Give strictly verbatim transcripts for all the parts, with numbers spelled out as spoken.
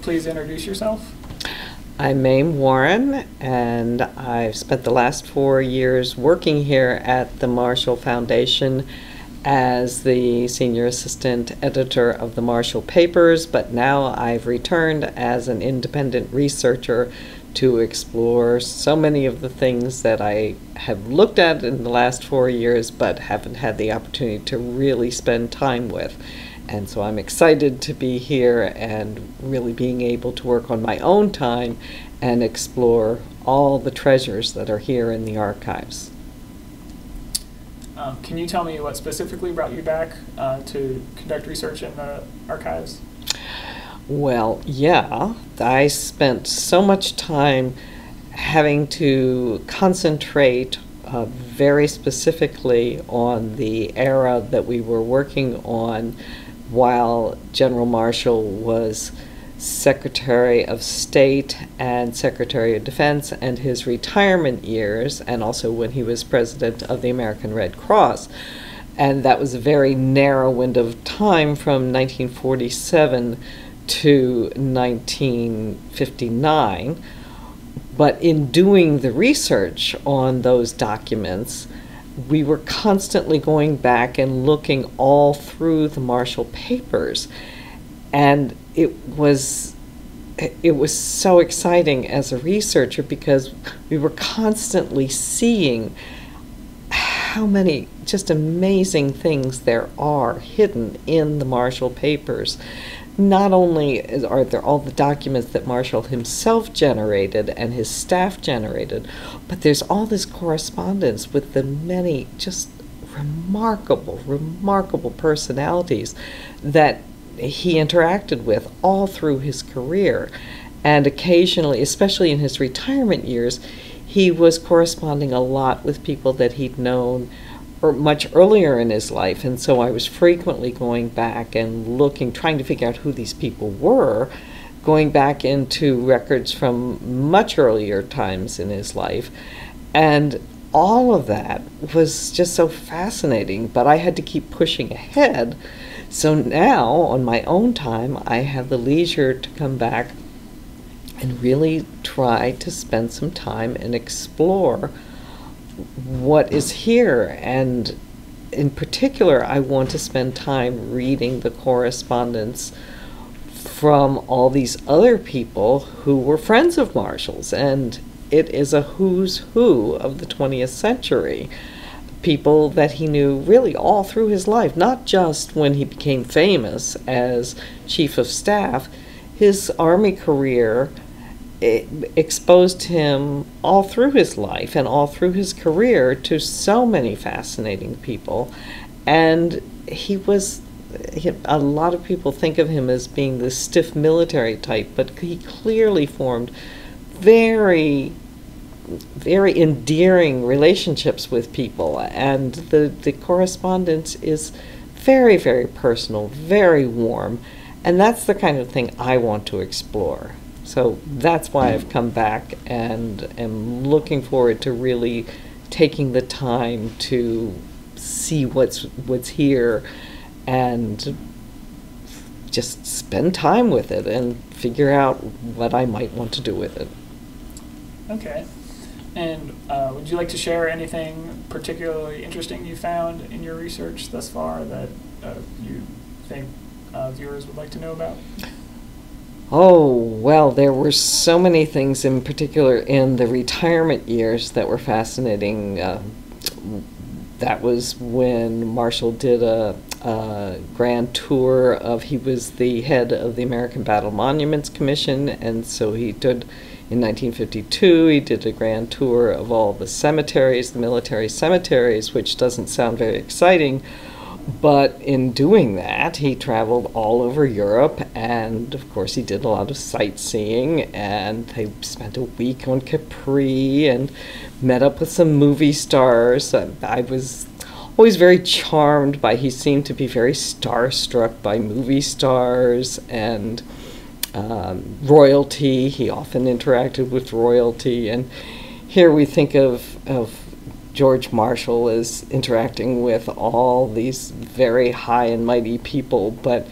you please introduce yourself? I'm Maeve Warren, and I've spent the last four years working here at the Marshall Foundation as the senior assistant editor of the Marshall Papers, but now I've returned as an independent researcher to explore so many of the things that I have looked at in the last four years but haven't had the opportunity to really spend time with. And so I'm excited to be here and really being able to work on my own time and explore all the treasures that are here in the archives. Um, can you tell me what specifically brought you back uh, to conduct research in the archives? Well, yeah, I spent so much time having to concentrate uh, very specifically on the era that we were working on while General Marshall was Secretary of State and Secretary of Defense, and his retirement years, and also when he was president of the American Red Cross. And that was a very narrow window of time from nineteen forty-seven to nineteen fifty-nine. But in doing the research on those documents, we were constantly going back and looking all through the Marshall Papers. And it was it was so exciting as a researcher because we were constantly seeing how many just amazing things there are hidden in the Marshall Papers. Not only are there all the documents that Marshall himself generated and his staff generated, but there's all this correspondence with the many just remarkable, remarkable personalities that he interacted with all through his career. And occasionally, especially in his retirement years, he was corresponding a lot with people that he'd known or much earlier in his life. And so I was frequently going back and looking, trying to figure out who these people were, going back into records from much earlier times in his life. And all of that was just so fascinating, but I had to keep pushing ahead. So now, on my own time, I have the leisure to come back and really try to spend some time and explore what is here. And in particular, I want to spend time reading the correspondence from all these other people who were friends of Marshall's. And it is a who's who of the twentieth century. People that he knew really all through his life, not just when he became famous as chief of staff. His army career exposed him all through his life and all through his career to so many fascinating people. And he was, he, a lot of people think of him as being the stiff military type, but he clearly formed very very endearing relationships with people, and the, the correspondence is very, very personal, very warm, and that's the kind of thing I want to explore. So that's why I've come back and am looking forward to really taking the time to see what's, what's here and just spend time with it and figure out what I might want to do with it. Okay. And uh, would you like to share anything particularly interesting you found in your research thus far that uh, you think uh, viewers would like to know about? Oh, well, there were so many things in particular in the retirement years that were fascinating. Uh, that was when Marshall did a, a grand tour of, he was the head of the American Battle Monuments Commission, and so he did. In nineteen fifty-two, he did a grand tour of all the cemeteries, the military cemeteries, which doesn't sound very exciting, but in doing that, he traveled all over Europe, and of course he did a lot of sightseeing, and they spent a week on Capri and met up with some movie stars. I was always very charmed by, he seemed to be very starstruck by movie stars and Um, royalty. He often interacted with royalty, and here we think of, of George Marshall as interacting with all these very high and mighty people, but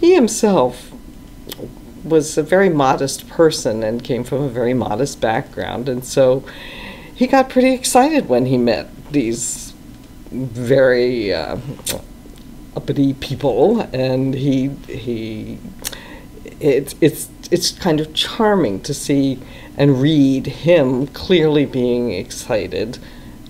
he himself was a very modest person and came from a very modest background, and so he got pretty excited when he met these very uh, uppity people, and he he it's it's it's kind of charming to see and read him clearly being excited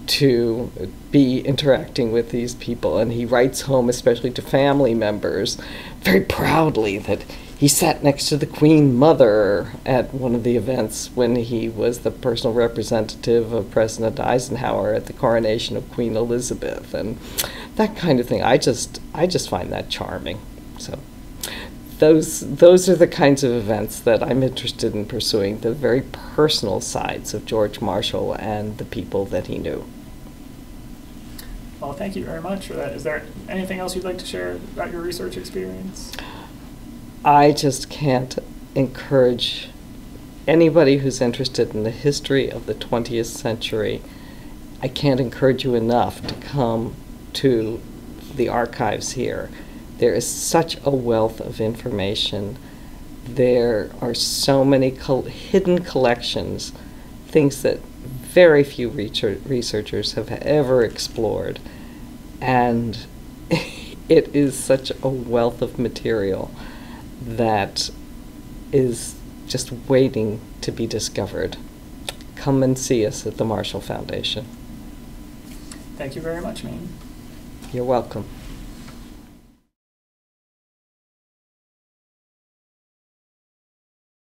to be interacting with these people. And he writes home, especially to family members, very proudly that he sat next to the Queen Mother at one of the events when he was the personal representative of President Eisenhower at the coronation of Queen Elizabeth, and that kind of thing. I just, I just find that charming. So those, those are the kinds of events that I'm interested in pursuing, the very personal sides of George Marshall and the people that he knew. Well, thank you very much for that. Is there anything else you'd like to share about your research experience? I just can't encourage anybody who's interested in the history of the twentieth century, I can't encourage you enough to come to the archives here. There is such a wealth of information. There are so many col- hidden collections, things that very few researchers have ever explored, and it is such a wealth of material that is just waiting to be discovered. Come and see us at the Marshall Foundation. Thank you very much, Maeve. You're welcome.